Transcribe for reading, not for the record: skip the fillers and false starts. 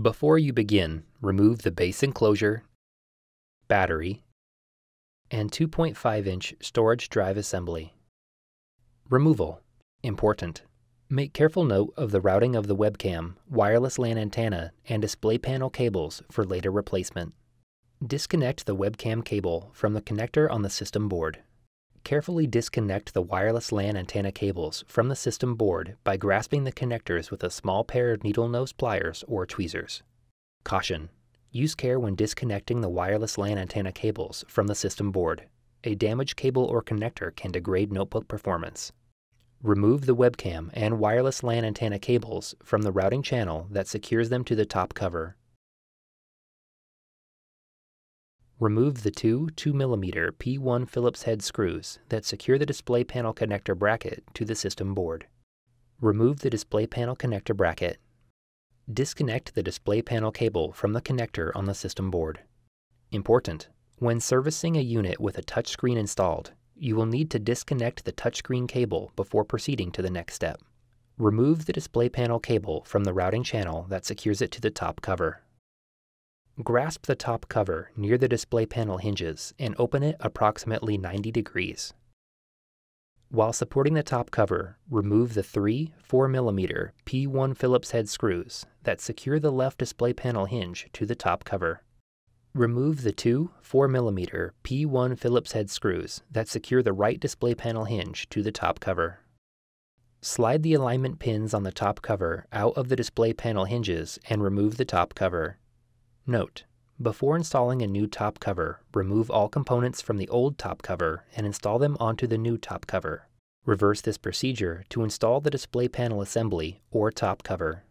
Before you begin, remove the base enclosure, battery, and 2.5-inch storage drive assembly. Removal. Important. Make careful note of the routing of the webcam, wireless LAN antenna, and display panel cables for later replacement. Disconnect the webcam cable from the connector on the system board. Carefully disconnect the wireless LAN antenna cables from the system board by grasping the connectors with a small pair of needle-nose pliers or tweezers. Caution: use care when disconnecting the wireless LAN antenna cables from the system board. A damaged cable or connector can degrade notebook performance. Remove the webcam and wireless LAN antenna cables from the routing channel that secures them to the top cover. Remove the two 2mm P1 Phillips head screws that secure the display panel connector bracket to the system board. Remove the display panel connector bracket. Disconnect the display panel cable from the connector on the system board. Important: when servicing a unit with a touchscreen installed, you will need to disconnect the touchscreen cable before proceeding to the next step. Remove the display panel cable from the routing channel that secures it to the top cover. Grasp the top cover near the display panel hinges and open it approximately 90 degrees. While supporting the top cover, remove the three 4mm P1 Phillips head screws that secure the left display panel hinge to the top cover. Remove the two 4mm P1 Phillips head screws that secure the right display panel hinge to the top cover. Slide the alignment pins on the top cover out of the display panel hinges and remove the top cover. Note: before installing a new top cover, remove all components from the old top cover and install them onto the new top cover. Reverse this procedure to install the display panel assembly or top cover.